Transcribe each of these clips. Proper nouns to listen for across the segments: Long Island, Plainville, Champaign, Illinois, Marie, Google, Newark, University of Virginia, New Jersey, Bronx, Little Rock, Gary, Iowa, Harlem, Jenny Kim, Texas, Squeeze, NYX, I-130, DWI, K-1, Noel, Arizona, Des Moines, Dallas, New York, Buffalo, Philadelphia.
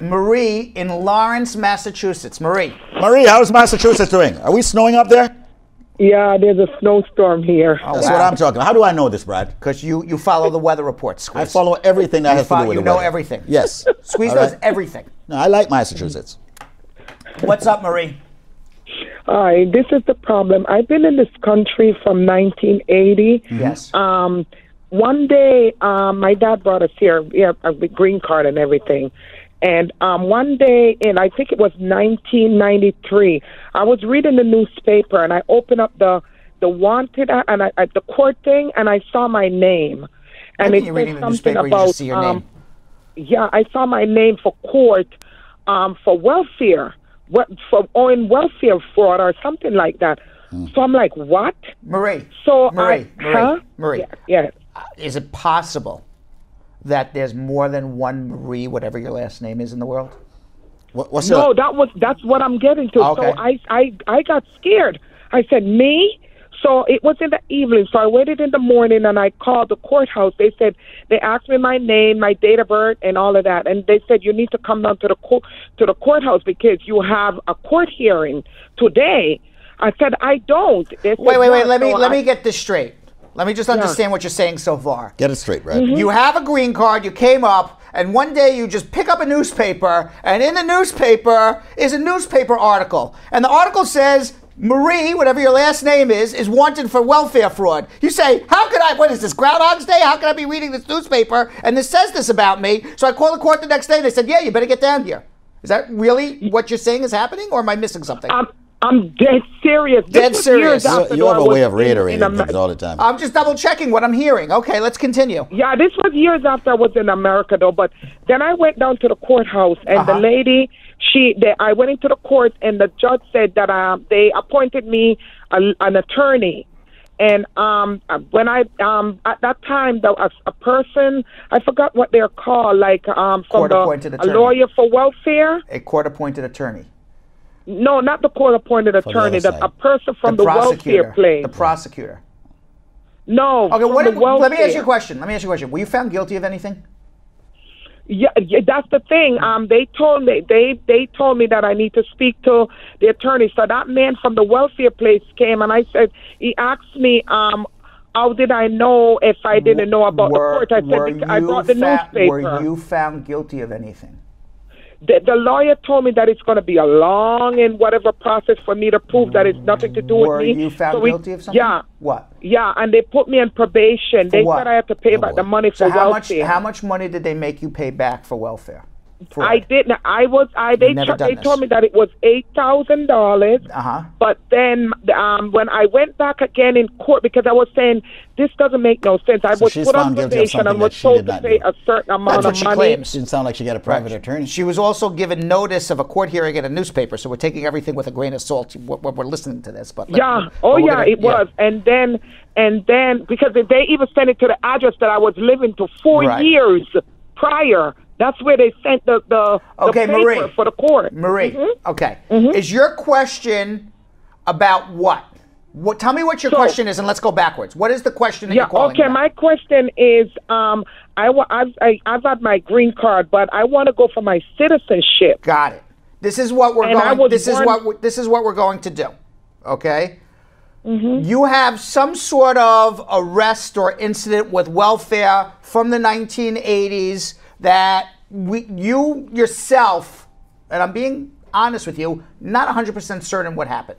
Marie in Lawrence, Massachusetts. Marie, how's Massachusetts doing? Are we snowing up there? Yeah, there's a snowstorm here. Oh, that's wow. What I'm talking about. How do I know this, Brad? Because you follow the weather reports, Squeeze. I follow everything that has to do with the weather. You know everything. Yes. Squeeze knows everything. No, I like Massachusetts. What's up, Marie? Hi, this is the problem. I've been in this country from 1980. Yes. One day, my dad brought us here, with green card and everything. And one day, and I think it was 1993, I was reading the newspaper, and I opened up the wanted and the court thing, and I saw my name. And it said something about I saw my name for court for welfare, for owing welfare fraud or something like that. So I'm like, what? Marie. So Marie. Yeah. Is it possible that there's more than one Marie, whatever your last name is, in the world? No, that's what I'm getting to. Okay. So I got scared. I said, me? So it was in the evening. So I waited in the morning, and I called the courthouse. They asked me my name, my date of birth, and all of that. And they said, you need to come down to the courthouse because you have a court hearing today. I said, I don't. Wait. Let me get this straight. Let me just understand what you're saying so far. Get it straight, Brad. You have a green card, you came up, and one day you just pick up a newspaper, and in the newspaper is a newspaper article. And the article says, Marie, whatever your last name is wanted for welfare fraud. You say, how could I, what is this, Groundhog's Day? How could I be reading this newspaper, and this says this about me? So I call the court the next day, and they said, yeah, you better get down here. Is that really what you're saying is happening, or am I missing something? I'm dead serious. Dead serious. You have a way of reiterating things all the time. I'm just double checking what I'm hearing. Okay, let's continue. Yeah, this was years after I was in America, though. But then I went down to the courthouse, and the lady, I went into the court, and the judge said that they appointed me an attorney. And when at that time, a person, I forgot what they're called, like from a lawyer for welfare. A court-appointed attorney. No, not the court-appointed attorney. A person from the welfare place. The prosecutor. No. Okay. Let me ask you a question. Were you found guilty of anything? Yeah, that's the thing. They told me that I need to speak to the attorney. So that man from the welfare place came, and he asked me, how did I know if I didn't know about the court? I said I bought the newspaper. Were you found guilty of anything? The lawyer told me that it's going to be a long and whatever process for me to prove that it's nothing to do with me. Were you found guilty of something? Yeah. What? Yeah, and they put me on probation. They said I had to pay back the money for welfare. How much money did they make you pay back for welfare? I didn't. They told me that it was $8,000. But then when I went back again in court, because I was saying this doesn't make no sense. I was put on probation and was told to pay a certain amount of money. That's what she claims. Didn't sound like she got a private attorney. She was also given notice of a court hearing in a newspaper. So we're taking everything with a grain of salt when we're listening to this. But it was. And then because they even sent it to the address that I was living to 4 years prior. That's where they sent the paper for the court. Marie, okay. Is your question about what? Tell me what your question is, and let's go backwards. What is the question that you're calling about? My question is, I've had my green card, but I want to go for my citizenship. Got it. This is what we're going to do. Okay. You have some sort of arrest or incident with welfare from the 1980s. That you yourself, and I'm being honest with you, not 100% certain what happened.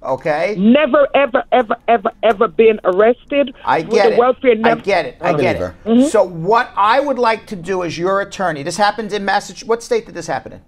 Okay? Never, ever been arrested. I get it. I get it. So what I would like to do as your attorney, this happened in Massachusetts. What state did this happen in?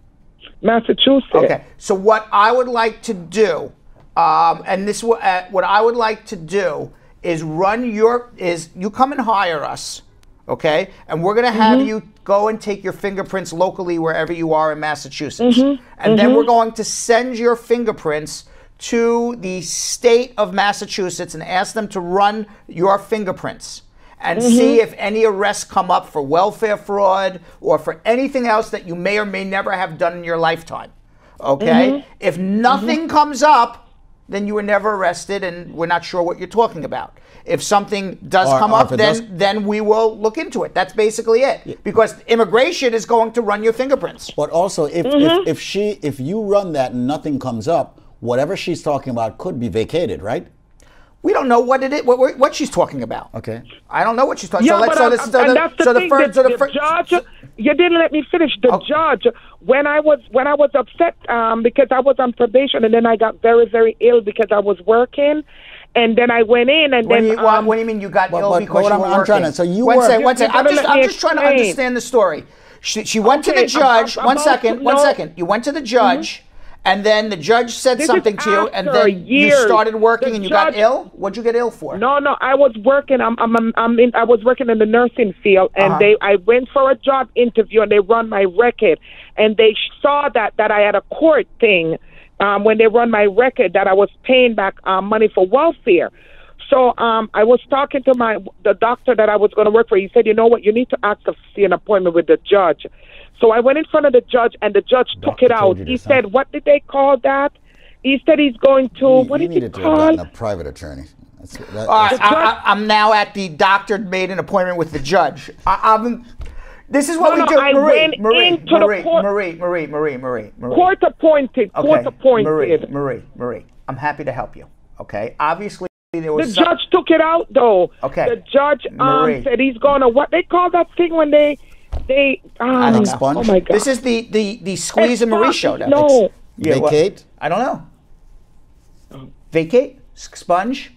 Massachusetts. Okay. So what I would like to do, what I would like to do is you come and hire us. Okay, and we're going to have you go and take your fingerprints locally wherever you are in Massachusetts. And then we're going to send your fingerprints to the state of Massachusetts and ask them to run your fingerprints and see if any arrests come up for welfare fraud or for anything else that you may or may never have done in your lifetime. Okay, if nothing comes up, then you were never arrested and we're not sure what you're talking about. If something does come up, then we will look into it. That's basically it. Yeah. Because immigration is going to run your fingerprints. But also, if you run that and nothing comes up, whatever she's talking about could be vacated, right? We don't know what it is, what she's talking about. Okay. I don't know what she's talking about. Yeah, so let's, the judge, you didn't let me finish. The judge, when I was upset because I was on probation and then I got very, very ill because I was working. And then I went in and when then... what do you mean you got ill because you were working? I'm trying to, so you were... I'm just trying to understand the story. She went to the judge. One second. You went to the judge. Mm-hmm. And then the judge said something to you, and then you started working, and you got ill. What'd you get ill for? No, I was working. I was working in the nursing field, and I went for a job interview, and they run my record, and they saw that I had a court thing when they run my record that I was paying back money for welfare. So I was talking to the doctor that I was going to work for. He said, you know what, you need to ask to see an appointment with the judge. So I went in front of the judge, and the judge took it out. He said, what did they call that? He said he's going to, what did he call? A private attorney. I'm now at the doctor made an appointment with the judge. This is what we do. Marie. Court appointed. Marie, I'm happy to help you. Okay, obviously. The judge took it out, though. Okay. The judge said he's going to what they call that thing when they I think sponge. Oh my God. This is the Squeeze and Marie show. No. Yeah, vacate? Well, I don't know. Vacate? Sponge?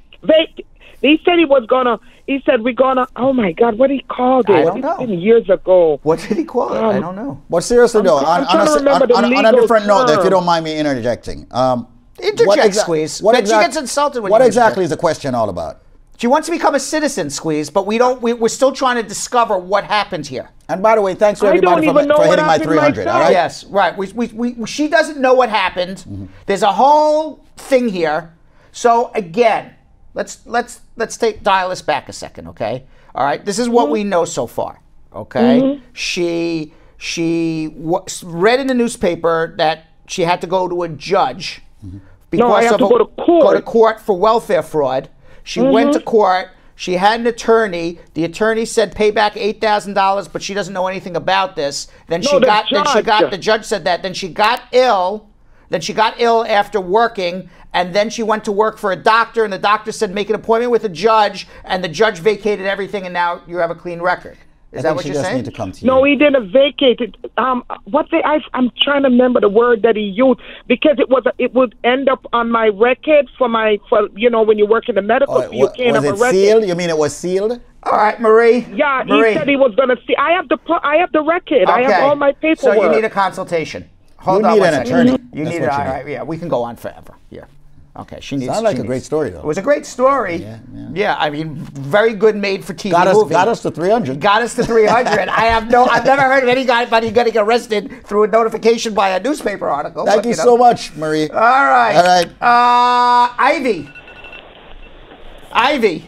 He said he was gonna. He said we're gonna. Oh my God! What he called it? I don't know. Years ago. What did he call it? I don't know. But seriously, though, on a different note, if you don't mind me interjecting. Squeeze. She gets insulted when is the question all about? She wants to become a citizen, Squeeze, but we don't. We're still trying to discover what happened here. And by the way, thanks to everybody for hitting my 300. All right. Yes, right. She doesn't know what happened. Mm-hmm. There's a whole thing here. So again, let's dial us back a second, okay? All right. This is what we know so far, okay? Mm-hmm. She read in the newspaper that she had to go to a judge. Mm-hmm. Because I have to go to court. Go to court for welfare fraud. She went to court. She had an attorney. The attorney said pay back $8,000, but she doesn't know anything about this. The judge said that. Then she got ill. Then she got ill after working, and then she went to work for a doctor, and the doctor said make an appointment with a judge, and the judge vacated everything, and now you have a clean record. Is that what you're saying? No, he didn't vacate it. I'm trying to remember the word that he used because it would end up on my record for you know when you work in the medical field. Was it sealed? You mean it was sealed? All right, Marie. Yeah, Marie. He said he was going to see. I have the record. Okay. I have all my paperwork. So you need a consultation. Hold on, you need an attorney. You need. All right. Yeah, we can go on forever. Yeah. Okay, she needs. Sounds like a great story, though. It was a great story. Yeah, I mean, very good made-for-TV movie. Got us to 300. Got us to 300. I've never heard of anybody getting arrested through a notification by a newspaper article. Thank you so much, Marie. All right. Ivy,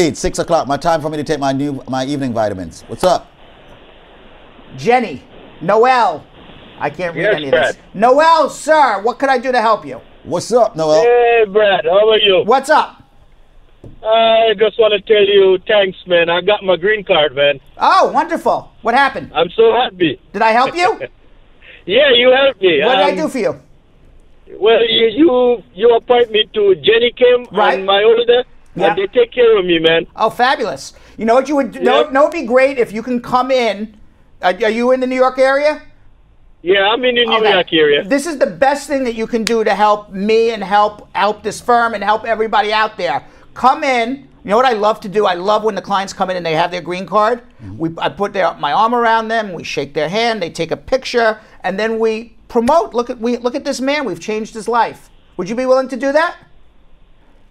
it's 6 o'clock. My time for me to take my evening vitamins. What's up? Jenny, Noel. I can't read any of this. Noel, sir, what could I do to help you? What's up, Noel? Hey, Brad. How are you? What's up? I just want to tell you, thanks, man. I got my green card, man. Oh, wonderful. What happened? I'm so happy. Did I help you? Yeah, you helped me. What did I do for you? Well, you appoint me to Jenny Kim, and my older, and they take care of me, man. Oh, fabulous. You know what you would do? No, it would be great if you can come in. Are you in the New York area? Yeah, I'm in the New York area. This is the best thing that you can do to help me and help this firm and help everybody out there. Come in. You know what I love to do? I love when the clients come in and they have their green card. I put my arm around them. We shake their hand. They take a picture, and then we promote. Look at this man. We've changed his life. Would you be willing to do that?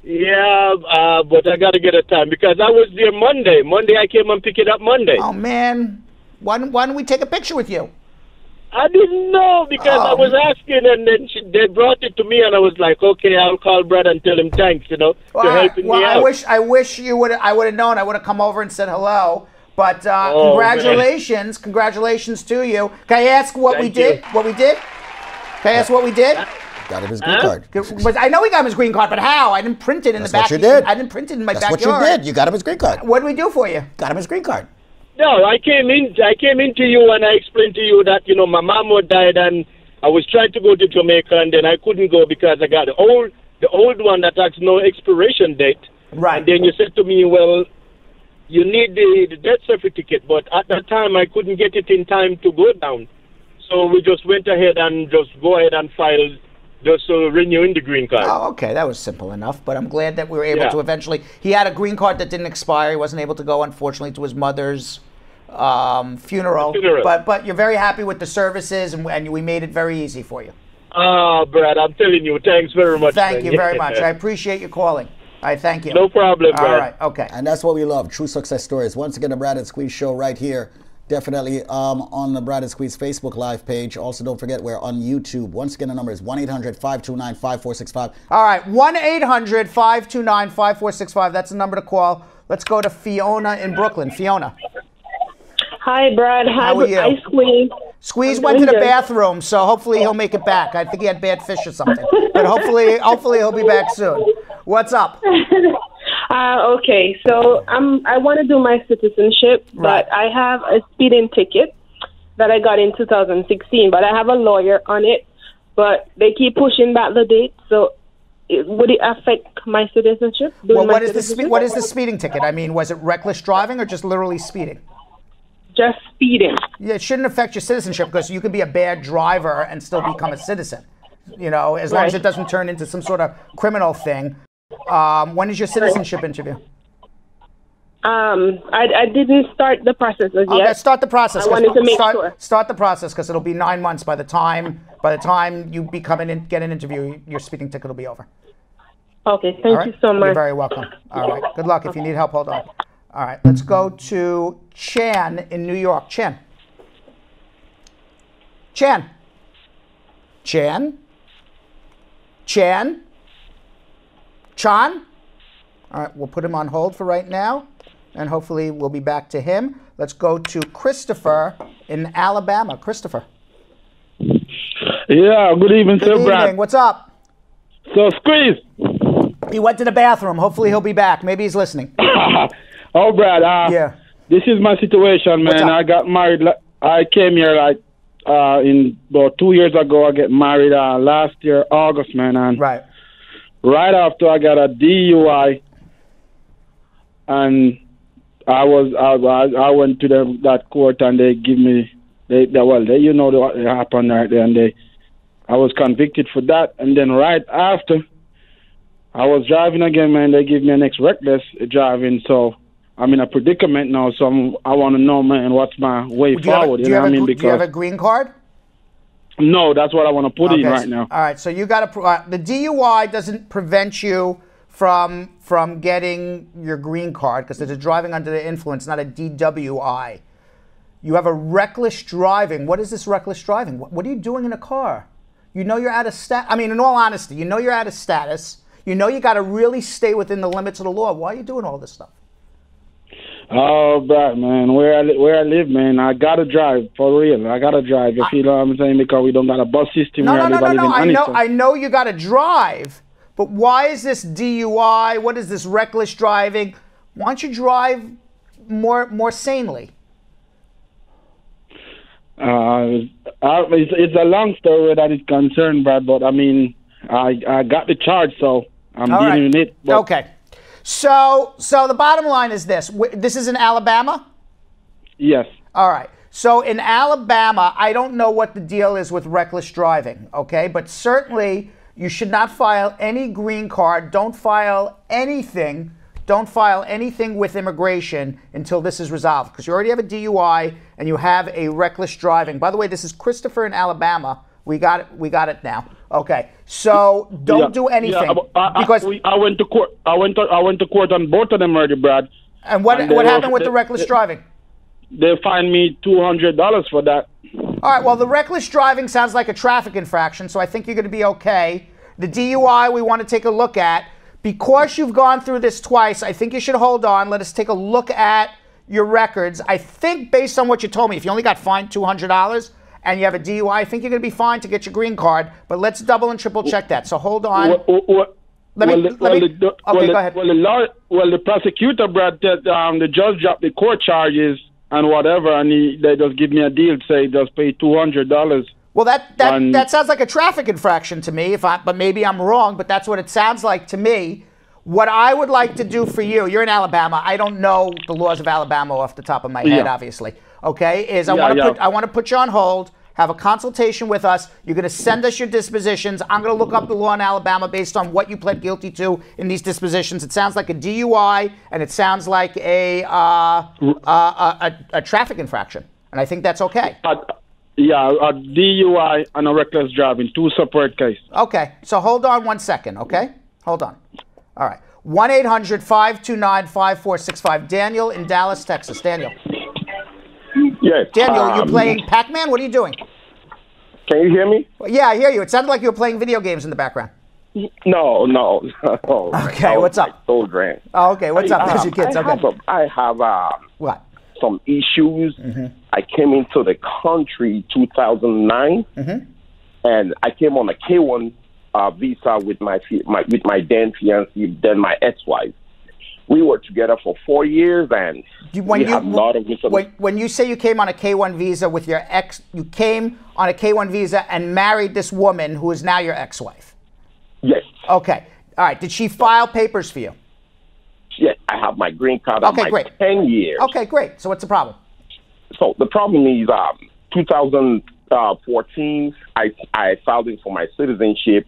Yeah, but I got to get a time because I was there Monday. Monday I came and picked it up Monday. Oh man, why don't we take a picture with you? I didn't know because I was asking, and then they brought it to me, and I was like, "Okay, I'll call Brad and tell him thanks, you know, for helping me out." I wish you would. I would have known. I would have come over and said hello. But congratulations, man. Congratulations to you. Can I ask what we did? Can I ask what we did? Got him his green card. But I know he got him his green card, but how? I didn't print it in the back. That's what you did. I didn't print it in my backyard. That's what you did. You got him his green card. What did we do for you? Got him his green card. No, I came in to you and I explained to you that, you know, my mom died and I was trying to go to Jamaica and then I couldn't go because I got the old one that has no expiration date. Right. And then you said to me, well, you need the death certificate, but at that time I couldn't get it in time to go down. So we just went ahead and filed just renewing the green card. Oh, okay. That was simple enough, but I'm glad that we were able to eventually. He had a green card that didn't expire. He wasn't able to go, unfortunately, to his mother's funeral. But you're very happy with the services, and we made it very easy for you. Oh, Brad, I'm telling you, thanks very much. Thank you very much. I appreciate you calling. I thank you. No problem, Brad. All right, okay. And that's what we love, true success stories. Once again, the Brad and Squeeze Show right here. Definitely on the Brad and Squeeze Facebook Live page. Also, don't forget, we're on YouTube. Once again, the number is 1-800-529-5465. All right, 1-800-529-5465. That's the number to call. Let's go to Fiona in Brooklyn. Fiona. Hi, Brad. How are you? Hi, Squeeze. Squeeze went to the bathroom, so hopefully he'll make it back. I think he had bad fish or something. But hopefully he'll be back soon. What's up? Okay, so I want to do my citizenship, but I have a speeding ticket that I got in 2016, but I have a lawyer on it, but they keep pushing back the date, so would it affect my citizenship? Well, what is the speeding ticket? I mean, was it reckless driving or just literally speeding? Just speeding. Yeah, it shouldn't affect your citizenship because you can be a bad driver and still become a citizen, you know, as long as it doesn't turn into some sort of criminal thing. When is your citizenship interview? I didn't start the process as yet. Okay, start the process. I wanted to make sure. Start the process because it'll be 9 months by the time you get an interview, your speeding ticket will be over. Okay, thank you so much. You're very welcome. All right, good luck. If you need help, hold on. All right, let's go to Chan in New York. Chan. All right, we'll put him on hold for right now, and hopefully we'll be back to him. Let's go to Christopher in Alabama. Christopher. Yeah, good evening, sir, Brad. What's up? So, Squeeze. He went to the bathroom. Hopefully he'll be back. Maybe he's listening. Oh, Brad. Yeah. This is my situation, man. I got married. I came here in about 2 years ago. I got married last year, August, man. And right after I got a DUI, and I went to that court, and they give me you know what happened right there, and I was convicted for that, and then right after I was driving again, man, they give me an reckless driving, so I'm in a predicament now. So I want to know, man, what's my way forward? You know what I mean? Because do you have a green card? No, that's what I want to put in right now. All right, so you got to the DUI doesn't prevent you from getting your green card because it's a driving under the influence, not a DWI. You have a reckless driving. What is this reckless driving? What are you doing in a car? You know you're out of status. I mean, in all honesty, you know you're out of status. You know you got to really stay within the limits of the law. Why are you doing all this stuff? Oh, Brad, man, where I live, man, I gotta drive for real. I gotta drive. You feel what I'm saying? Because we don't got a bus system. No. I know you gotta drive, but why is this DUI? What is this reckless driving? Why don't you drive more sanely? It's a long story that is concerned, Brad. But I mean, I got the charge, so I'm dealing with it. But okay. So the bottom line is this. This is in Alabama? Yes. All right. So in Alabama, I don't know what the deal is with reckless driving, okay? But certainly you should not file any green card. Don't file anything. Don't file anything with immigration until this is resolved because you already have a DUI and you have a reckless driving. By the way, this is Christopher in Alabama. We got it now. Okay, so don't do anything because I went to court. I went to court on both of them already, Brad. And what happened with the reckless driving? They fined me $200 for that. All right. Well, the reckless driving sounds like a traffic infraction, so I think you're going to be okay. The DUI we want to take a look at because you've gone through this twice. I think you should hold on. Let us take a look at your records. I think based on what you told me, if you only got fined $200. and you have a DUI, I think you're going to be fine to get your green card, but let's double and triple check that. So hold on. Well, the prosecutor, Brad, the judge dropped the court charges and whatever, and they just give me a deal, say just pay $200. Well, that sounds like a traffic infraction to me, but maybe I'm wrong, but that's what it sounds like to me. What I would like to do for you, you're in Alabama. I don't know the laws of Alabama off the top of my head, obviously. Okay, I want to put you on hold, have a consultation with us. You're going to send us your dispositions. I'm going to look up the law in Alabama based on what you pled guilty to in these dispositions. It sounds like a DUI, and it sounds like a traffic infraction, and I think that's okay. A DUI and a reckless driving, two separate cases. Okay, so hold on one second, okay? Hold on. All right. 1-800-529-5465. Daniel in Dallas, Texas. Daniel. Yes. Daniel, are you playing Pac-Man? What are you doing? Can you hear me? Yeah, I hear you. It sounded like you were playing video games in the background. No. Okay, what's up? Okay, what's up? There's your kids. I have some issues. Mm-hmm. I came into the country 2009, mm-hmm. and I came on a K-1 visa with my then fiancée, then my ex-wife. We were together for 4 years, and when you say you came on a K-1 visa with your ex, you came on a K-1 visa and married this woman who is now your ex-wife. Yes. Okay. All right. Did she file papers for you? Yes, I have my green card. Okay, great. 10 years. Okay, great. So what's the problem? So the problem is, 2014, I filed in for my citizenship.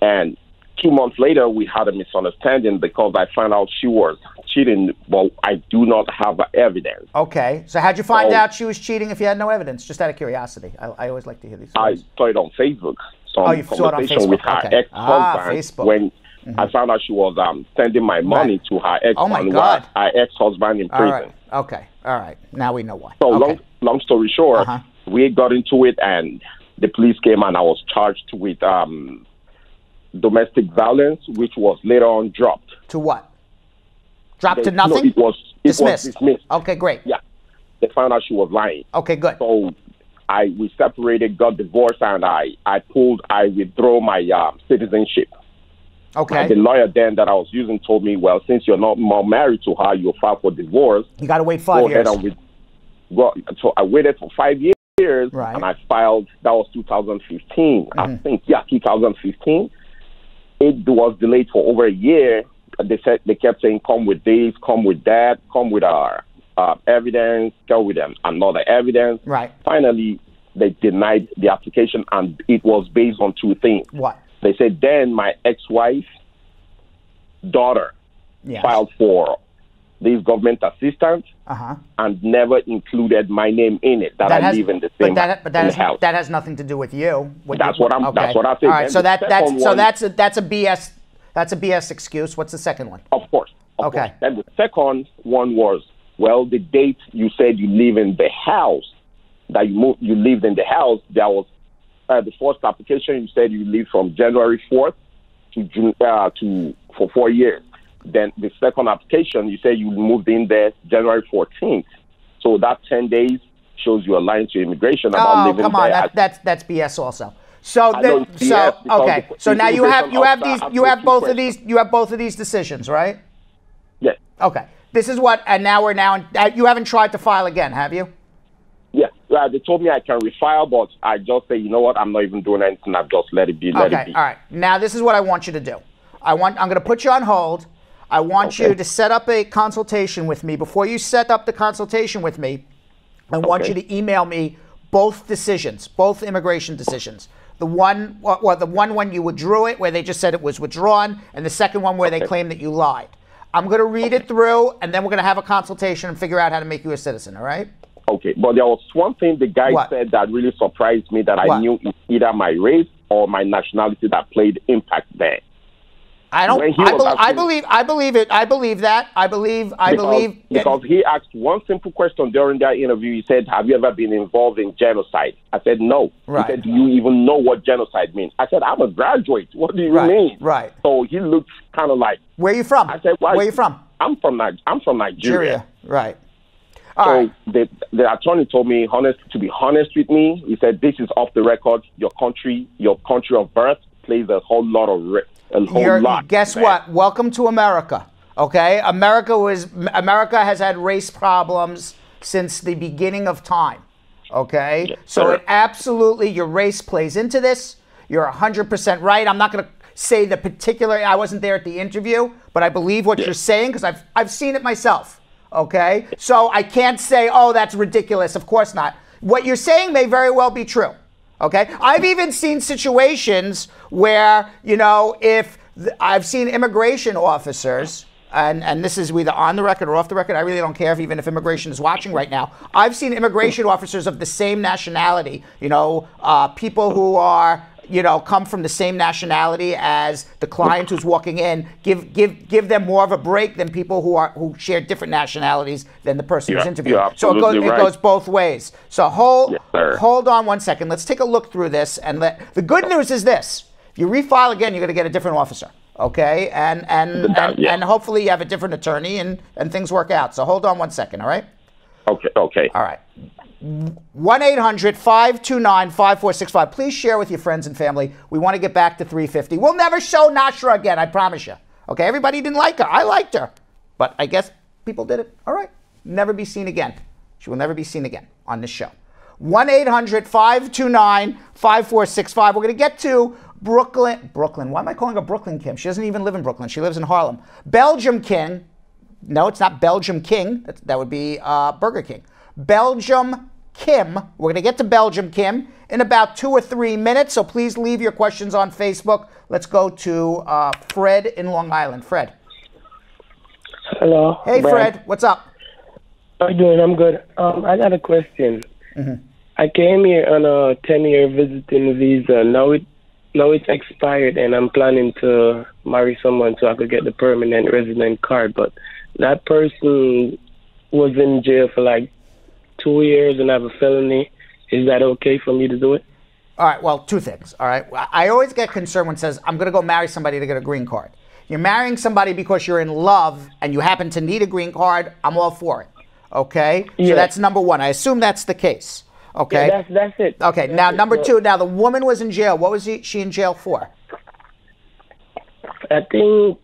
And 2 months later, we had a misunderstanding because I found out she was cheating, but I do not have evidence. Okay. So how'd you find out she was cheating if you had no evidence? Just out of curiosity. I always like to hear these stories. I saw it on Facebook. You saw it on Facebook? With her ex-husband Facebook. When I found out she was sending my money to her ex-husband in prison. All right. Okay. All right. Now we know why. So long story short, we got into it, and the police came, and I was charged with... domestic violence, which was later on dropped. To what? Dropped to nothing? No, it was dismissed. Okay, great. Yeah. They found out she was lying. Okay, good. So we separated, got divorced, and I withdrew my citizenship. Okay. And the lawyer then that I was using told me, well, since you're not more married to her, you'll file for divorce. You got to wait 5 years. So I waited for 5 years, right. And I filed, that was 2015. Mm-hmm. I think, yeah, 2015. It was delayed for over a year. They kept saying, come with this, come with that, come with our evidence, come with another evidence. Right. Finally, they denied the application, and it was based on two things. What? They said then my ex-wife's daughter filed for this government assistance and never included my name in it. That has nothing to do with you. That's what I think. All right, so that's a BS excuse. What's the second one? Of course. Of course. Then the second one was, well, the date you said you live in the house, that you lived in the house, that was the first application. You said you lived from January 4th to June for 4 years. Then the second application, you say you moved in there January 14th. So that 10 days shows you are lying to immigration about living there. Oh, come on. That's BS also. So, okay. So now you have both of these decisions, right? Yes. Okay. This is what, and now we're now, you haven't tried to file again, have you? Yeah. They told me I can refile, but I just say, you know what? I'm not even doing anything. I've just let it be. Okay. All right. Now this is what I want you to do. I'm going to put you on hold. I want you to set up a consultation with me. Before you set up the consultation with me, I want you to email me both decisions, both immigration decisions. The one when you withdrew it, where they just said it was withdrawn, and the second one where they claim that you lied. I'm going to read it through, and then we're going to have a consultation and figure out how to make you a citizen, all right? Okay, but there was one thing the guy said that really surprised me that I knew it's either my race or my nationality that played impact there. I believe he asked one simple question during that interview. He said, have you ever been involved in genocide? I said, no. Right. He said, do you even know what genocide means? I said, I'm a graduate. What do you mean? Right. So he looked kind of like, where are you from? I said, well, where are you from? I'm from Nigeria. Right. All right. The attorney told me, to be honest with me, he said, this is off the record. Your country of birth plays a whole lot of risk. Guess what? Welcome to America. Okay, America has had race problems since the beginning of time. Okay, yes, so it absolutely, your race plays into this. You're 100% right. I'm not going to say the particular. I wasn't there at the interview, but I believe what you're saying because I've seen it myself. Okay, so I can't say, oh, that's ridiculous. Of course not. What you're saying may very well be true. Okay, I've even seen situations where, you know, if I've seen immigration officers. And this is either on the record or off the record. I really don't care even if immigration is watching right now. I've seen immigration officers of the same nationality, you know, people who are, you know, come from the same nationality as the client who's walking in, give them more of a break than people who share different nationalities than the person who's interviewed. So it goes both ways. So hold on one second. Let's take a look through this. And the good news is this. If you refile again, you're going to get a different officer. Okay, and hopefully you have a different attorney and things work out. So hold on one second, all right? Okay. All right. 1-800-529-5465. Please share with your friends and family. We want to get back to 350. We'll never show Nashra again, I promise you. Okay, everybody didn't like her. I liked her. But I guess people did it. All right. Never be seen again. She will never be seen again on this show. 1-800-529-5465. We're going to get to Brooklyn. Why am I calling her Brooklyn, Kim? She doesn't even live in Brooklyn. She lives in Harlem. Belgium King. No, it's not Belgium King. That would be Burger King. Belgium Kim. We're going to get to Belgium Kim in about 2 or 3 minutes, so please leave your questions on Facebook. Let's go to Fred in Long Island. Fred. Hello. Hey, Brad. Fred. What's up? How you doing? I'm good. I got a question. Mm-hmm. I came here on a 10-year visiting visa. Now it's expired, and I'm planning to marry someone so I could get the permanent resident card. But that person was in jail for like 2 years and I have a felony. Is that okay for me to do it? All right. Well, two things. All right. I always get concerned when it says, I'm going to go marry somebody to get a green card. You're marrying somebody because you're in love and you happen to need a green card. I'm all for it. Okay. Yeah. So that's number one. I assume that's the case. Okay. Yeah, that's it. Okay. That's now, number two. Now, the woman was in jail. What was she in jail for? I think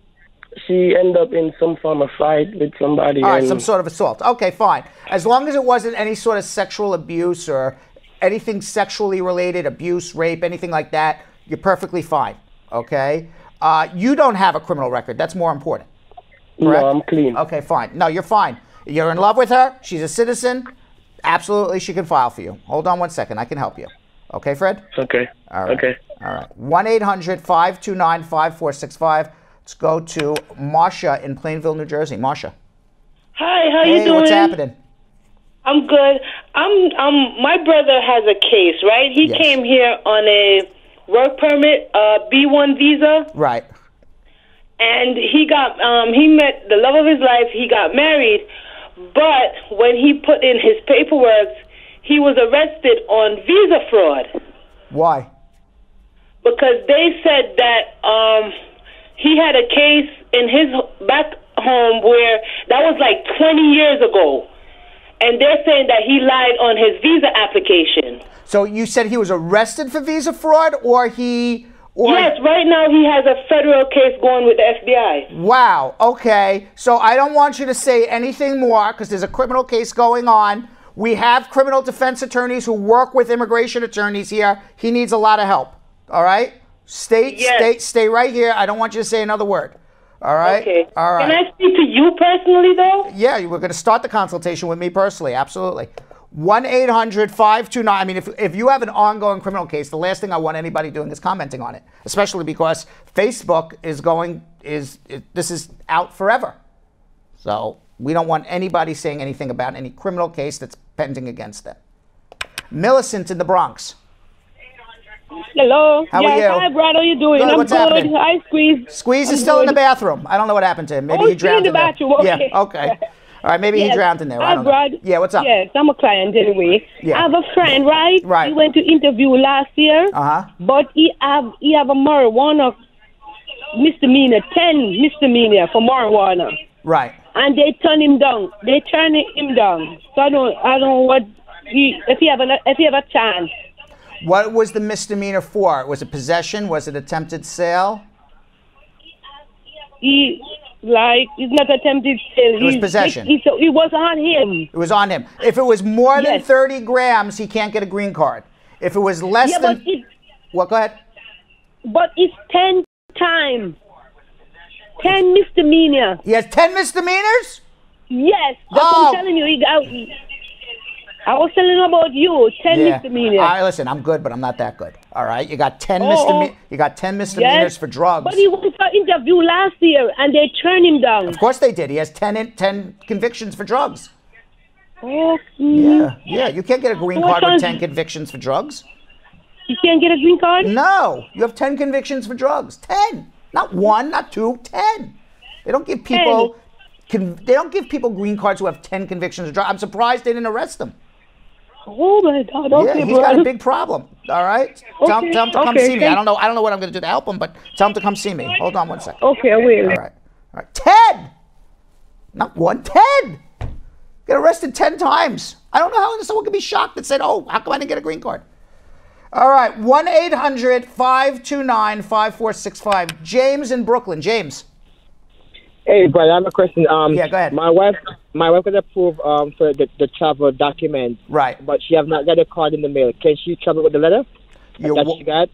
she ended up in some form of fight with somebody. All right, some sort of assault. Okay, fine. As long as it wasn't any sort of sexual abuse or anything sexually related, abuse, rape, anything like that, you're perfectly fine. Okay. You don't have a criminal record. That's more important. Correct? No, I'm clean. Okay, fine. No, you're fine. You're in love with her. She's a citizen. Absolutely, she can file for you. Hold on one second. I can help you. Okay, Fred? Okay. All right. Okay. All right. 1-800-529-5465. Let's go to Marsha in Plainville, New Jersey. Marsha. Hi, how you doing? What's happening? I'm good. My brother has a case, right? He came here on a work permit, a B-1 visa. Right. And he got he met the love of his life. He got married. But when he put in his paperwork, he was arrested on visa fraud. Why? Because they said that he had a case in his back home where that was like 20 years ago. And they're saying that he lied on his visa application. So you said he was arrested for visa fraud or he... Yes, right now he has a federal case going with the FBI. Wow, okay. So I don't want you to say anything more because there's a criminal case going on. We have criminal defense attorneys who work with immigration attorneys here. He needs a lot of help, all right? Stay right here. I don't want you to say another word, all right? Okay. All right. Can I speak to you personally, though? Yeah, we're going to start the consultation with me personally, absolutely. 1-800-529. I mean, if you have an ongoing criminal case, the last thing I want anybody doing is commenting on it, especially because Facebook this is out forever. So we don't want anybody saying anything about any criminal case that's pending against them. Millicent in the Bronx. Hello. How are you? Hi, Brad. How are you doing? Good. I'm good. Happening? Hi, Squeeze. Squeeze is still in the bathroom. I don't know what happened to him. Maybe he drowned in the bathroom. Okay. Yeah, okay. All right, maybe he drowned in there. I don't know. Brad, yeah, what's up? Yes, I'm a client anyway. Yeah. I have a friend, right? Right. He went to interview last year. Uh-huh. But he have a marijuana misdemeanor, 10 misdemeanor for marijuana. Right. and they turn him down. They turn him down. So I don't know what he, if you have a chance. What was the misdemeanor for? Was it possession? Was it attempted sale? It's not attempted sale. It was possession. It was on him. It was on him. If it was more than 30 grams, he can't get a green card. If it was less than... Well, go ahead. But it's 10 times. 10 misdemeanors. He has 10 misdemeanors? Yes. Oh. I'm telling you, he got... I was telling about you, 10 misdemeanors. All right, listen, I'm good, but I'm not that good. All right, you got 10 misdemeanors for drugs. But he went for an interview last year, and they turned him down. Of course they did. He has 10 convictions for drugs. Oh, yeah. You can't get a green card with 10 convictions for drugs. You can't get a green card? No, you have 10 convictions for drugs. 10, not one, not two, 10. They don't give people green cards who have 10 convictions for drugs. I'm surprised they didn't arrest them. Oh my God! Okay, yeah, he's got a big problem. All right, okay. Tell him to come see me. I don't know what I'm going to do to help him, but tell him to come see me. Hold on one second. Okay, I will. All right. 10, not one, 10. Get arrested 10 times. I don't know how someone could be shocked that said, "Oh, how come I didn't get a green card?" All right, 1-800-529-5465. James in Brooklyn. James. Hey, brother, I have a question. Yeah, go ahead. My wife was approved for the travel document. Right. But she have not got a card in the mail. Can she travel with the letter that she got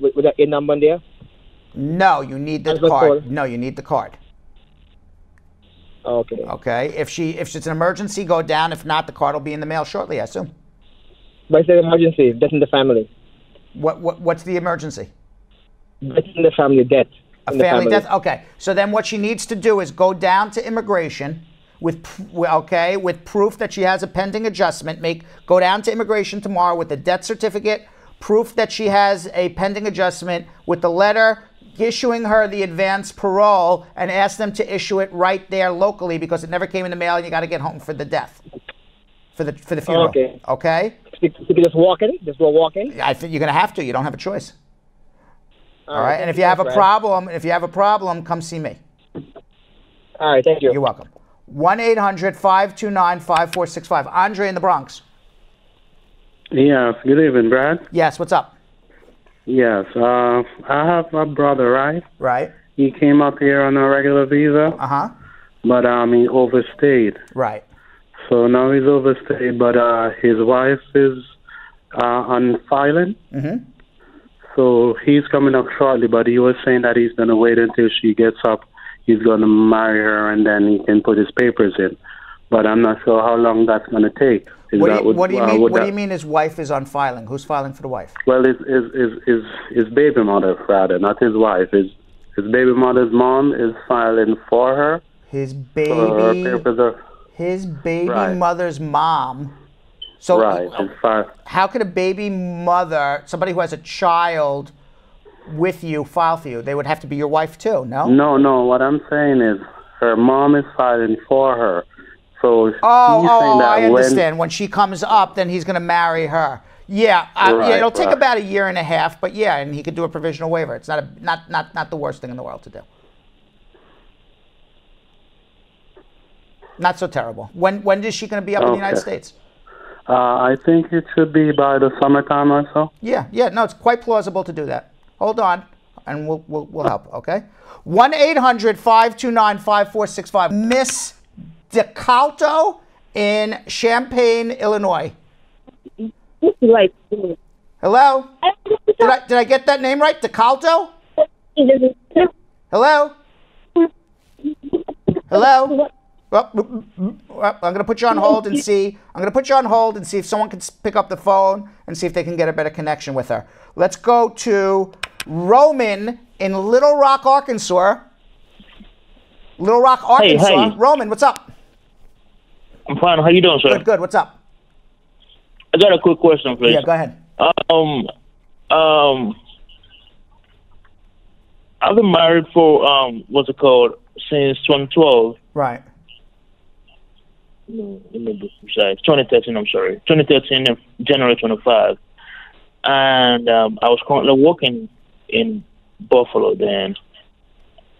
with an in number there? No, you need the card. No, you need the card. Okay. Okay. If it's an emergency, go down. If not, the card will be in the mail shortly, I assume. But it's an emergency. Death in the family. What's the emergency? Death in the family. Death. A family death? Okay. So then what she needs to do is go down to immigration with proof that she has a pending adjustment. Go down to immigration tomorrow with the death certificate, proof that she has a pending adjustment, with the letter issuing her the advance parole, and ask them to issue it right there locally because it never came in the mail and you got to get home for the death. For the funeral. Okay. Okay? You can just walk in? Just walk in? I think you're going to have to. You don't have a choice. All right, and if you have a problem, come see me. All right, thank you. You're welcome. 1-800-529-5465. Andre in the Bronx. Yeah, good evening, Brad. Yes, what's up? Yes, I have my brother, right? Right. He came up here on a regular visa. Uh-huh. But he overstayed. Right. So now he's overstayed, but his wife is on filing. Mm-hmm. So he's coming up shortly, but he was saying that he's going to wait until she gets up. He's going to marry her, and then he can put his papers in. But I'm not sure how long that's going to take. What do you mean his wife is on filing? Who's filing for the wife? Well, his baby mother, rather, not his wife. His baby mother's mom is filing for her. Mother's mom. So how could a baby mother, somebody who has a child with you, file for you? They would have to be your wife too, no? No. What I'm saying is her mom is filing for her. So I understand. When she comes up, then he's going to marry her. Yeah, it'll take about a year and a half, but yeah, and he could do a provisional waiver. It's not the worst thing in the world to do. Not so terrible. When is she going to be up in the United States? I think it should be by the summertime or so. Yeah. No, it's quite plausible to do that. Hold on, and we'll help, okay? 1-800-529-5465. Miss DeCalto in Champaign, Illinois. Hello? Did I get that name right? DeCalto? Hello? Hello? Well, I'm going to put you on hold and see. I'm going to put you on hold and see if someone can pick up the phone and see if they can get a better connection with her. Let's go to Roman in Little Rock, Arkansas. Hey. Roman, what's up? I'm fine. How you doing, sir? Good. What's up? I got a quick question, please. Yeah, go ahead. I've been married for since 2012. Right. No, let me be precise. 2013, I'm sorry. 2013, January 25. And I was currently working in Buffalo then.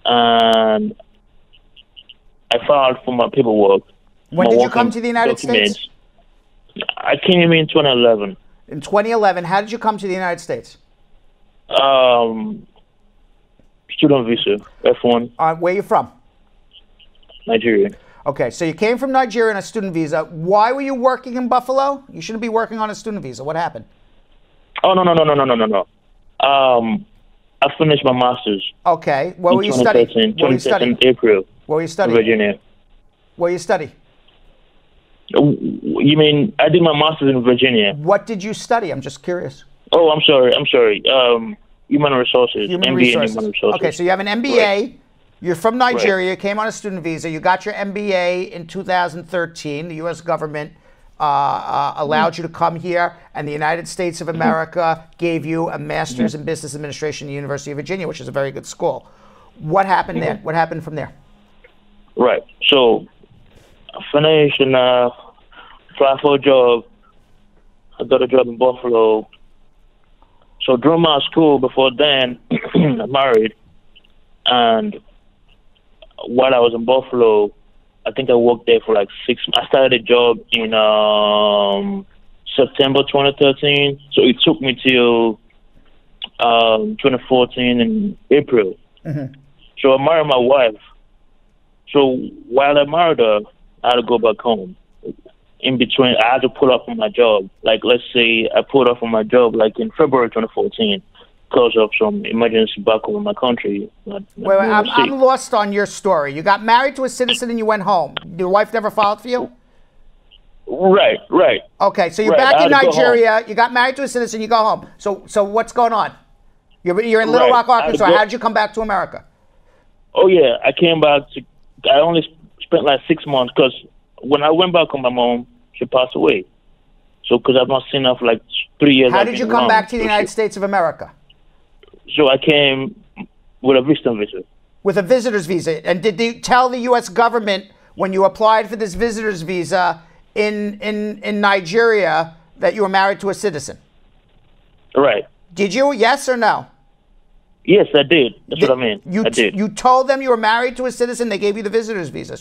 And I filed for my paperwork. When did you come to the United States? I came in 2011. In 2011, how did you come to the United States? Student visa, F1. Where are you from? Nigeria. Okay, so you came from Nigeria on a student visa. Why were you working in Buffalo? You shouldn't be working on a student visa. What happened? Oh, no. I finished my master's. Okay, what were you studying? April. What were you studying? Virginia. What were you studying? You mean, I did my master's in Virginia. What did you study? I'm just curious. Oh, I'm sorry. Human resources. MBA in human resources. Okay, so you have an MBA. Right. You're from Nigeria, right. Came on a student visa. You got your MBA in 2013. The U.S. government allowed you to come here, and the United States of America gave you a master's in business administration at the University of Virginia, which is a very good school. What happened there? What happened from there? Right. So I finished and applied for a job. I got a job in Buffalo. So during my school before then, I married, and while I was in Buffalo, I think I worked there for like 6 months. I started a job in September 2013, so it took me till 2014 in April. So I married my wife. So while I married her, I had to go back home. In between, I had to pull up on my job. Like, let's say I pulled up on my job like in February 2014 because of some emergency back home in my country. Wait, I'm lost on your story. You got married to a citizen and you went home. Your wife never filed for you? Right. Okay, so you're back in Nigeria. You got married to a citizen, you go home. So what's going on? You're in Little Rock, Arkansas. How did you come back to America? Oh, yeah, I came back to... I only spent like 6 months because when I went back on my mom, she passed away. So because I've not seen her for like 3 years. How did you come back to the United States of America? So I came with a visitor visa. With a visitor's visa. And did you tell the U.S. government when you applied for this visitor's visa in Nigeria that you were married to a citizen? Right. Did you? Yes or no? Yes, I did. That's what I mean. You told them you were married to a citizen. They gave you the visitor's visa.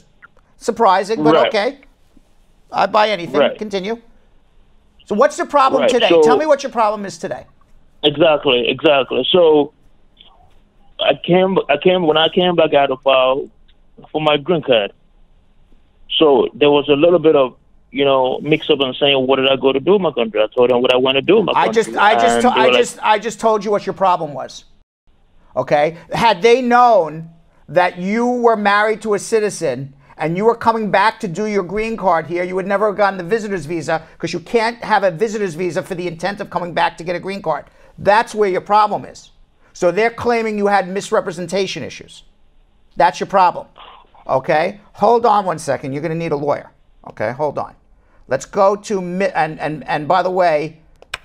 Surprising, but okay. I'd buy anything. Right. Continue. So what's the problem today? So, tell me what your problem is today. Exactly. So when I came back, I had to file for my green card. So there was a little bit of, mix up and saying, what did I go to do in my country? I told them what I want to do in my country. I just told you what your problem was. Okay. Had they known that you were married to a citizen and you were coming back to do your green card here, you would never have gotten the visitor's visa because you can't have a visitor's visa for the intent of coming back to get a green card. That's where your problem is. So they're claiming you had misrepresentation issues. That's your problem. Okay. Hold on one second. You're going to need a lawyer. Okay. Hold on. Let's go to, and by the way,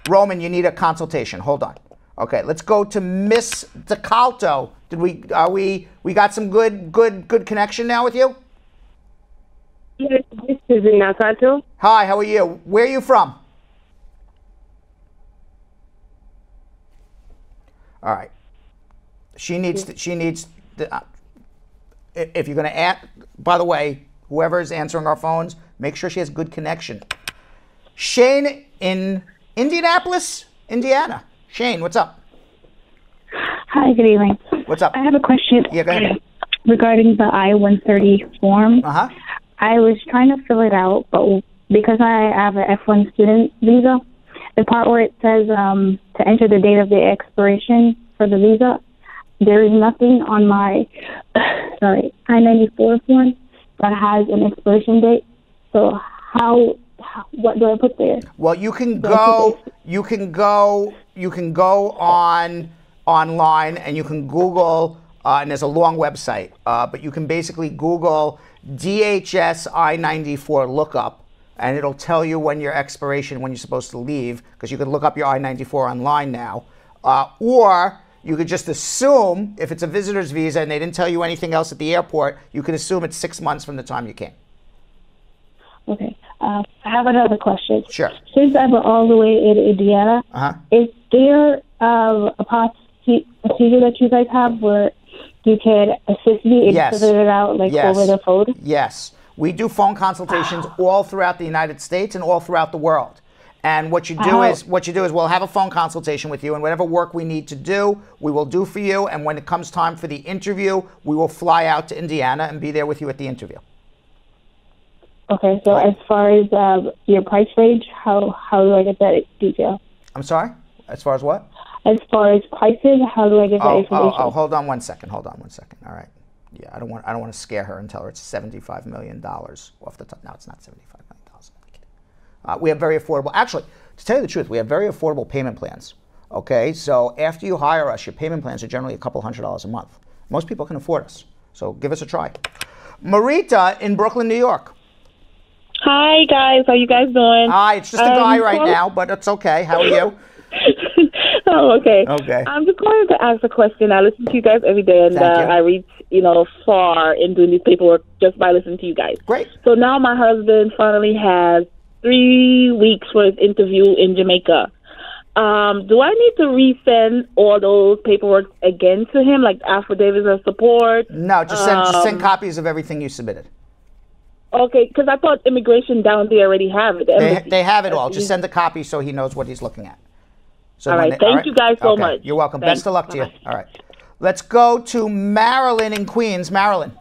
Roman, you need a consultation. Hold on. Okay, let's go to Miss DeCalto. We got some good connection now with you? Yes, this is DeCalto. Hi, how are you? Where are you from? All right. She needs to, if you're going to ask, by the way, whoever is answering our phones, make sure she has good connection. Shane in Indianapolis, Indiana. Shane, what's up? Hi, good evening. What's up? I have a question regarding the I-130 form. I was trying to fill it out, but because I have an F1 student visa, the part where it says to enter the date of the expiration for the visa, there is nothing on my I-94 form that has an expiration date. So what do I put there? Well, you can go online and you can Google, and there's a long website, but you can basically Google DHS I-94 lookup, and it'll tell you when your expiration, when you're supposed to leave, because you can look up your I-94 online now. Or you could just assume, if it's a visitor's visa and they didn't tell you anything else at the airport, you could assume it's 6 months from the time you came. Okay. I have another question. Sure. Since I'm all the way in Indiana, is there a procedure that you guys have where you can assist me in figuring it out, like over the phone? Yes. We do phone consultations all throughout the United States and all throughout the world. And what you do is we'll have a phone consultation with you, and whatever work we need to do, we will do for you. And when it comes time for the interview, we will fly out to Indiana and be there with you at the interview. Okay. So as far as your price range, how do I get that detail? I'm sorry? As far as what? As far as prices, how do I get that information? Hold on one second. All right. Yeah, I don't want to scare her and tell her it's $75 million off the top. No, it's not $75 million. We have very affordable, actually, to tell you the truth, we have very affordable payment plans, okay? So after you hire us, your payment plans are generally a couple $100 a month. Most people can afford us, so give us a try. Marita in Brooklyn, New York. Hi, guys. How you guys doing? Hi, it's just a guy right now, but it's okay. How are you? Okay. I'm just going to ask a question. I listen to you guys every day, and I reach, far in doing these paperwork just by listening to you guys. Great. So now my husband finally has 3 weeks for his interview in Jamaica. Do I need to resend all those paperwork again to him, like affidavits of support? No, just send copies of everything you submitted. Okay, because I thought immigration down there already have it. They have it all. Just send a copy so he knows what he's looking at. So all right. Thank you guys so much. You're welcome. Thanks. Best of luck to you. All right. Let's go to Marilyn in Queens. Marilyn.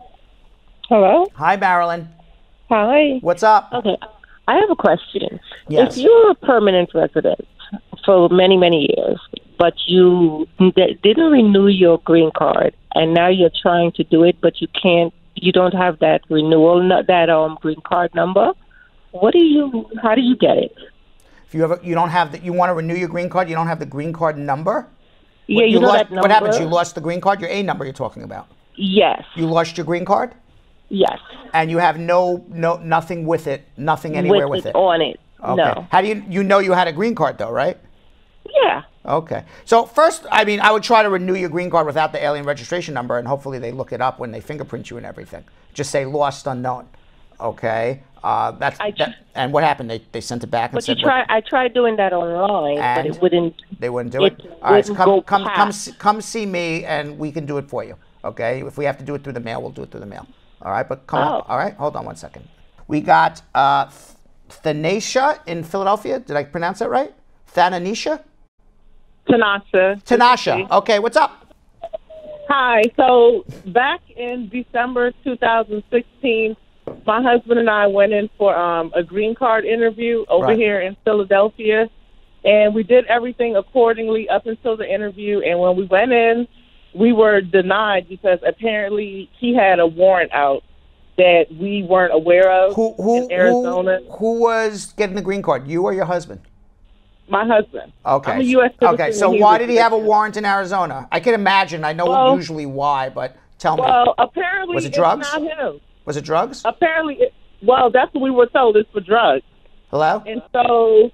Hello. Hi, Marilyn. Hi. What's up? Okay. I have a question. Yes. If you're a permanent resident for many, many years, but you didn't renew your green card, and now you're trying to do it, but you can't, you don't have that renewal, not that green card number, how do you get it? You want to renew your green card, you don't have the green card number? Yeah, that number. What happens? You lost the green card, your A number you're talking about. Yes. You lost your green card? Yes. And you have nothing with it, nothing anywhere with it? On it, okay. No. How do you know you had a green card though, right? Yeah. Okay. So first, I would try to renew your green card without the alien registration number, and hopefully they look it up when they fingerprint you and everything. Just say lost unknown. Okay. And what happened? They sent it back and said. I tried doing that online, but it wouldn't. They wouldn't do it. All right, so come see me, and we can do it for you. Okay. If we have to do it through the mail, we'll do it through the mail. All right. But come on. All right. Hold on one second. We got Thanasha in Philadelphia. Did I pronounce that right? Thanasha. Okay. What's up? Hi. So back in December 2016. My husband and I went in for a green card interview over here in Philadelphia, and we did everything accordingly up until the interview. And when we went in, we were denied because apparently he had a warrant out that we weren't aware of in Arizona. Who was getting the green card, you or your husband? My husband. Okay. I'm a U.S. citizen. Okay, so why did he have a warrant in Arizona? I can imagine. I know usually why, but tell me. Well, apparently was it drugs? It's not him. Was it drugs? Apparently, that's what we were told. It's for drugs. Hello? And so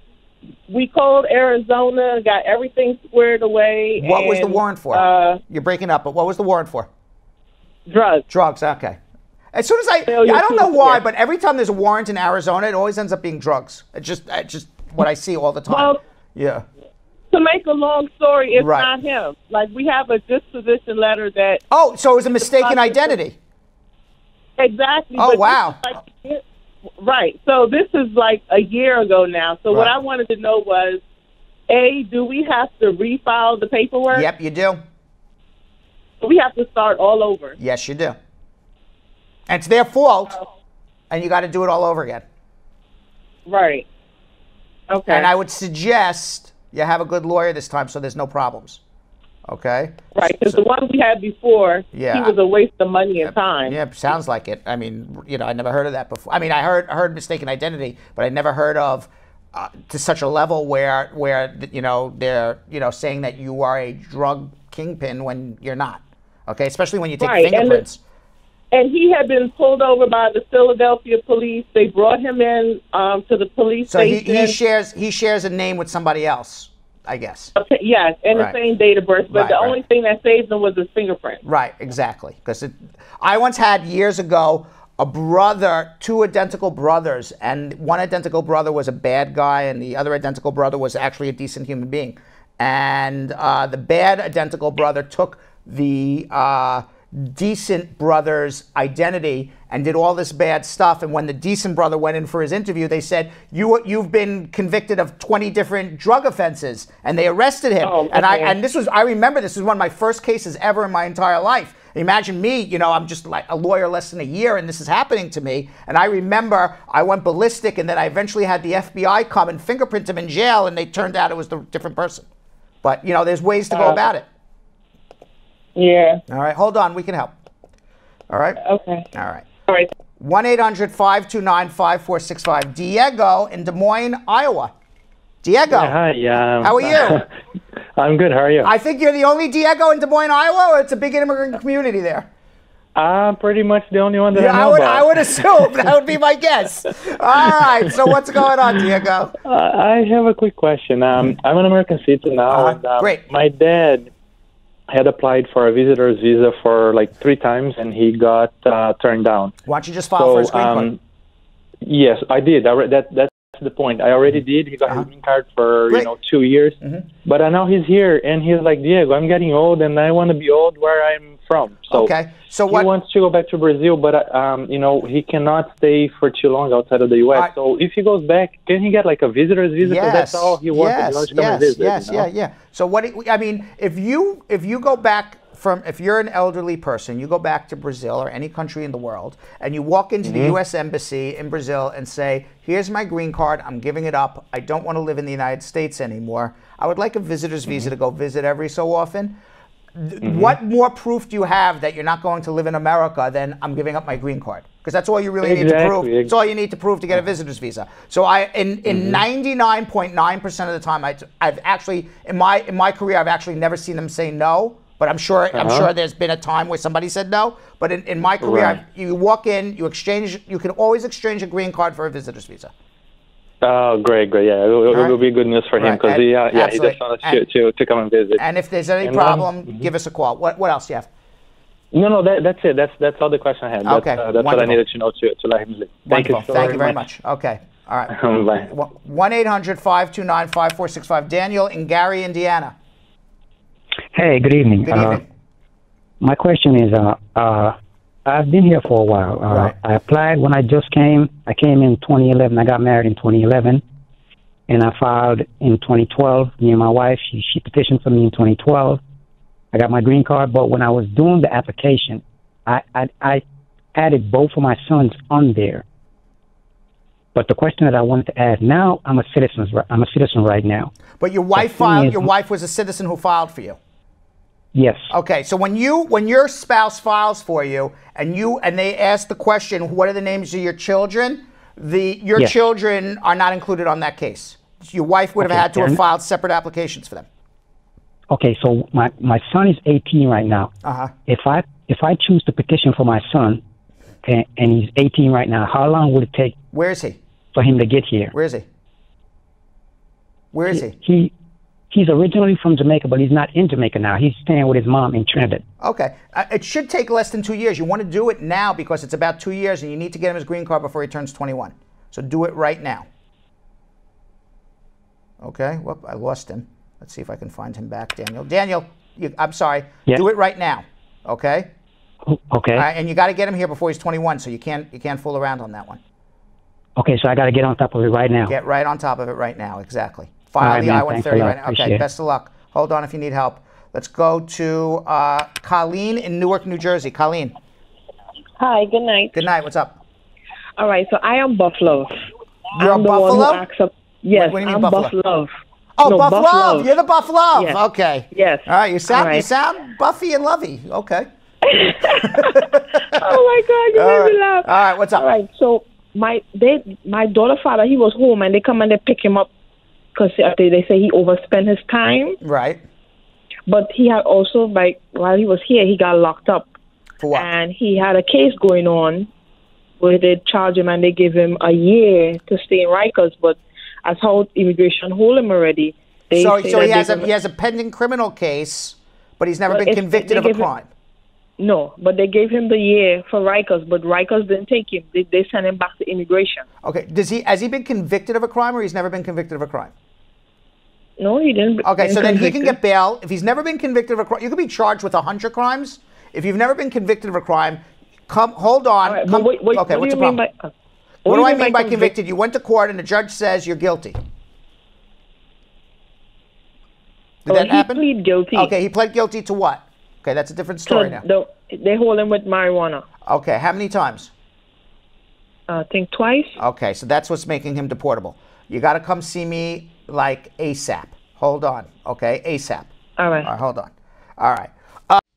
we called Arizona, got everything squared away. What was the warrant for? You're breaking up, but what was the warrant for? Drugs. Drugs, okay. As soon as I don't know why, but every time there's a warrant in Arizona, it always ends up being drugs. It's just what I see all the time. Well, yeah. To make a long story, it's not him. Like, we have a disposition letter that... Oh, so it was a mistaken identity. Exactly. Oh, wow. Right. So this is like a year ago now. So what I wanted to know was, A, do we have to refile the paperwork? Yep, you do. We have to start all over. Yes, you do. And it's their fault, and you got to do it all over again. Right. Okay. And I would suggest you have a good lawyer this time so there's no problems. Okay. Right, because the one we had before, he was a waste of money and time. Yeah, sounds like it. I never heard of that before. I heard mistaken identity, but I never heard of to such a level where they're saying that you are a drug kingpin when you're not. Okay, especially when you take fingerprints. And he had been pulled over by the Philadelphia police. They brought him in to the police station. So he shares a name with somebody else. I guess. Okay, yes, and the same date of birth, but the only thing that saved them was his fingerprint. Right, exactly. Because I once had years ago two identical brothers, and one identical brother was a bad guy, and the other identical brother was actually a decent human being. And the bad identical brother took the decent brother's identity and did all this bad stuff. And when the decent brother went in for his interview, they said, you've been convicted of 20 different drug offenses, and they arrested him. Oh, okay. I remember this was one of my first cases ever in my entire life. Imagine me, you know, I'm just like a lawyer less than a year, and this is happening to me. And I remember I went ballistic, and then I eventually had the FBI come and fingerprint him in jail, and they turned out it was the different person. But, you know, there's ways to go about it. Yeah. All right. Hold on. We can help. All right. Okay. All right. All right. 1-800-529-5465. Diego in Des Moines, Iowa. Diego. Yeah, hi. Yeah. How are you? I'm good. How are you? I think you're the only Diego in Des Moines, Iowa, or it's a big immigrant community there? I'm pretty much the only one that I know about. I would assume. That would be my guess. All right. So what's going on, Diego? I have a quick question. I'm an American citizen now. Great. My dad had applied for a visitor's visa for like 3 times, and he got turned down. Why don't you just file for his green card? Yes, I did. That's the point. I already did. He got his green card for, you know, 2 years. But now he's here, and he's like, Diego, I'm getting old, and I want to be old where I'm from. So, he wants to go back to Brazil, but, you know, he cannot stay for too long outside of the U.S. So if he goes back, can he get, like, a visitor's visa? Yes. That's all he wants. Yes. So what, I mean, if you go back from, if you're an elderly person, you go back to Brazil or any country in the world, and you walk into the U.S. Embassy in Brazil and say, here's my green card, I'm giving it up, I don't want to live in the United States anymore, I would like a visitor's visa to go visit every so often. What more proof do you have that you're not going to live in America than I'm giving up my green card? Because that's all you really need to prove. It's all you need to prove to get a visitor's visa. So in 99.9% of the time, I've actually, in my career, I've actually never seen them say no. But I'm sure there's been a time where somebody said no. But in my career, you walk in, you can always exchange a green card for a visitor's visa. Oh, great. Yeah, it will be good news for him, because he just wants to come and visit. And if there's any problem, give us a call. What else do you have? No, that's it. That's all the question I had. Okay. That's what I needed to know to let him live. Thank you very much. Okay. All right. 1-800-529-5465. Daniel in Gary, Indiana. Hey, good evening. My question is, I've been here for a while. I applied when I just came. I came in 2011. I got married in 2011, and I filed in 2012. Me and my wife, she petitioned for me in 2012. I got my green card, but when I was doing the application, I added both of my sons on there. But the question that I wanted to add now, I'm a citizen right now. But your wife filed. Your wife was a citizen who filed for you. Yes. Okay. So when your spouse files for you, and they ask the question, what are the names of your children? Your children are not included on that case. Your wife would have had to have filed separate applications for them. Okay. So my son is 18 right now. If I choose to petition for my son, and he's 18 right now, how long would it take? Where is he? For him to get here. Where is he? Where is he? He's originally from Jamaica, but he's not in Jamaica now. He's staying with his mom in Trinidad. Okay. It should take less than 2 years. You want to do it now because it's about 2 years, and you need to get him his green card before he turns 21. So do it right now. Okay. Well, I lost him. Let's see if I can find him back, Daniel. Daniel, I'm sorry. Yes. Do it right now. Okay? Okay. And you got to get him here before he's 21, so you can't fool around on that one. Okay, so I got to get on top of it right now. Get right on top of it right now, exactly. File the I-130 right now. Okay, best of luck. Hold on if you need help. Let's go to Colleen in Newark, New Jersey. Colleen. Hi, good night. Good night, what's up? All right, so I am Buffalo. You're I'm Buffalo? Yes, what do you mean, I'm Buffalo. Oh, no, Buffalo. You're the Buffalo. Yes. Okay. Yes. All right, you sound Buffy and Lovey. Okay. Oh, my God, you made me laugh. All right, what's up? All right, so... My daughter's father, he was home, and they come and they pick him up because they say he overspent his time. Right. But he had also, like, while he was here, he got locked up. For what? And he had a case going on where they charge him and they give him a year to stay in Rikers. But as how immigration hold him already. So he has a pending criminal case, but he's never been convicted of a crime. No, but they gave him the year for Rikers, but Rikers didn't take him. They sent him back to immigration. Okay. Has he been convicted of a crime, or he's never been convicted of a crime? No, he didn't. Okay, so then he can get bail. If he's never been convicted of a crime, you could be charged with 100 crimes. If you've never been convicted of a crime, come, hold on. Right, come, wait, okay, what's the problem? What do I mean by convicted? You went to court and the judge says you're guilty. Did that happen? He pleaded guilty. Okay, he pled guilty to what? Okay, that's a different story now. They hold him with marijuana. Okay, how many times? I think twice. Okay, so that's what's making him deportable. You got to come see me like ASAP. Hold on, okay, ASAP. All right. All right, hold on. All right.